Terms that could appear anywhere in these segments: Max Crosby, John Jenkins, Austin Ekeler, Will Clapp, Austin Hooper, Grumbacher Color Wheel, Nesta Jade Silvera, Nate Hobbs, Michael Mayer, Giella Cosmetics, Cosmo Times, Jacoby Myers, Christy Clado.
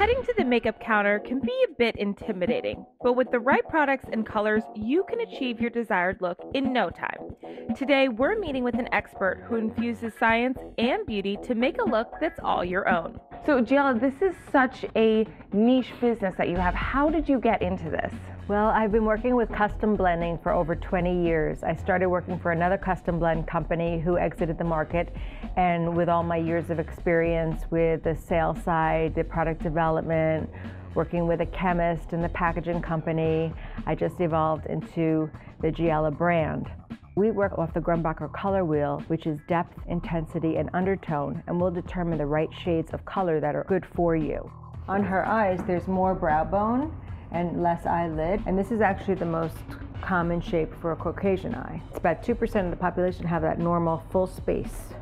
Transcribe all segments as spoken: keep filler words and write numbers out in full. Heading to the makeup counter can be a bit intimidating, but with the right products and colors, you can achieve your desired look in no time. Today, we're meeting with an expert who infuses science and beauty to make a look that's all your own. So Giella, this is such a niche business that you have. How did you get into this? Well, I've been working with custom blending for over twenty years. I started working for another custom blend company who exited the market, and with all my years of experience with the sales side, the product development, working with a chemist and the packaging company, I just evolved into the Giella brand. We work off the Grumbacher Color Wheel, which is depth, intensity, and undertone, and we'll determine the right shades of color that are good for you. On her eyes, there's more brow bone and less eyelid, and this is actually the most common shape for a Caucasian eye. It's about two percent of the population have that normal full space.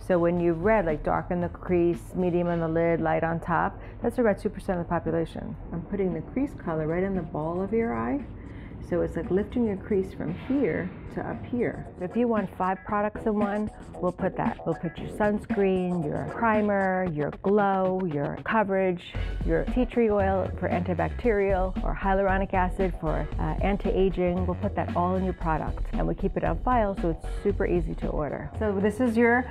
So when you read, like darken the crease, medium on the lid, light on top, that's about two percent of the population. I'm putting the crease color right in the ball of your eye. So it's like lifting your crease from here to up here. If you want five products in one, we'll put that. We'll put your sunscreen, your primer, your glow, your coverage, your tea tree oil for antibacterial, or hyaluronic acid for uh, anti-aging. We'll put that all in your product. And we keep it on file so it's super easy to order. So this is your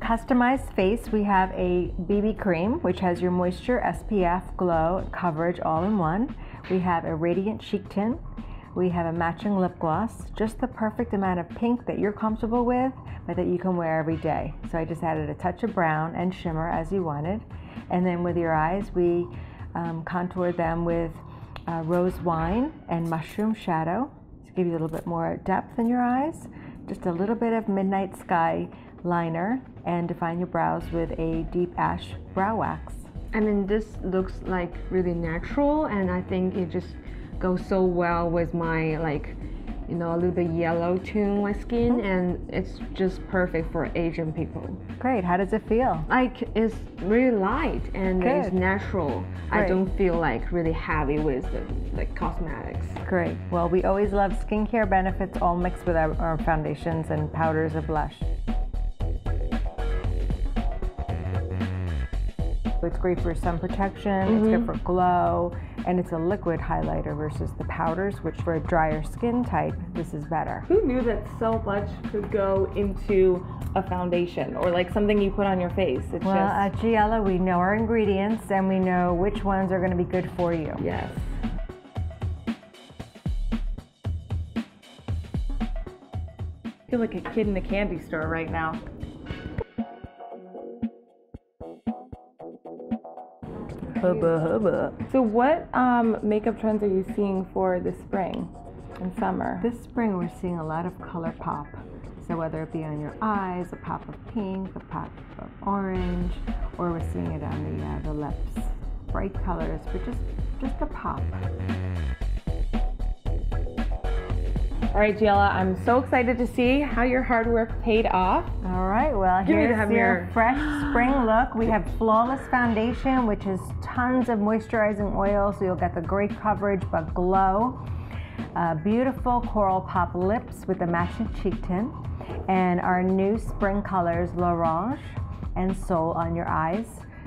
customized face. We have a B B cream, which has your moisture, S P F, glow, coverage all in one. We have a radiant cheek tint. We have a matching lip gloss, just the perfect amount of pink that you're comfortable with, but that you can wear every day. So I just added a touch of brown and shimmer as you wanted. And then with your eyes, we um, contoured them with uh, rose wine and mushroom shadow to give you a little bit more depth in your eyes. Just a little bit of midnight sky liner, and define your brows with a deep ash brow wax. I mean, this looks like really natural, and I think it just goes so well with my, like, you know, a little bit yellow tone my skin, and it's just perfect for Asian people. Great. How does it feel? Like, it's really light and good. It's natural. Great. I don't feel like really heavy with the like cosmetics. Great. Well, we always love skincare benefits all mixed with our, our foundations and powders of blush. It's great for sun protection, mm-hmm. It's good for glow, and it's a liquid highlighter versus the powders, which for a drier skin type, this is better. Who knew that so much could go into a foundation or like something you put on your face? It's well, just... at Giella, we know our ingredients and we know which ones are going to be good for you. Yes. I feel like a kid in a candy store right now. Hubba, hubba. So what um, makeup trends are you seeing for this spring and summer? This spring we're seeing a lot of color pop. So whether it be on your eyes, a pop of pink, a pop of orange, or we're seeing it on the, uh, the lips. Bright colors, but just, just a pop. All right, Giella, I'm so excited to see how your hard work paid off. All right, well, here's your fresh spring look. We have flawless foundation, which is tons of moisturizing oil, so you'll get the great coverage but glow. Uh, beautiful coral pop lips with the matching cheek tint, and our new spring colors, L'Orange and Soul, on your eyes,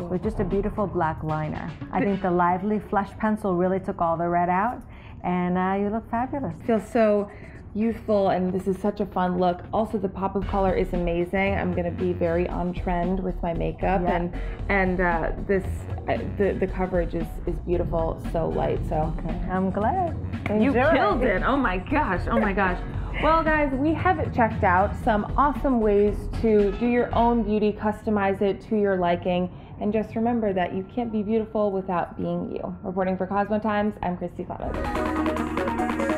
with just a beautiful black liner. I think the lively flush pencil really took all the red out, and uh, you look fabulous. Feels so youthful, and this is such a fun look. Also, the pop of color is amazing. I'm gonna be very on trend with my makeup, yeah. and and uh, this uh, the the coverage is is beautiful, so light. So okay. I'm glad. Enjoy. You killed it! Oh my gosh! Oh my gosh! Well, guys, we have checked out some awesome ways to do your own beauty, customize it to your liking. And just remember that you can't be beautiful without being you. Reporting for Cosmo Times, I'm Christy Clado.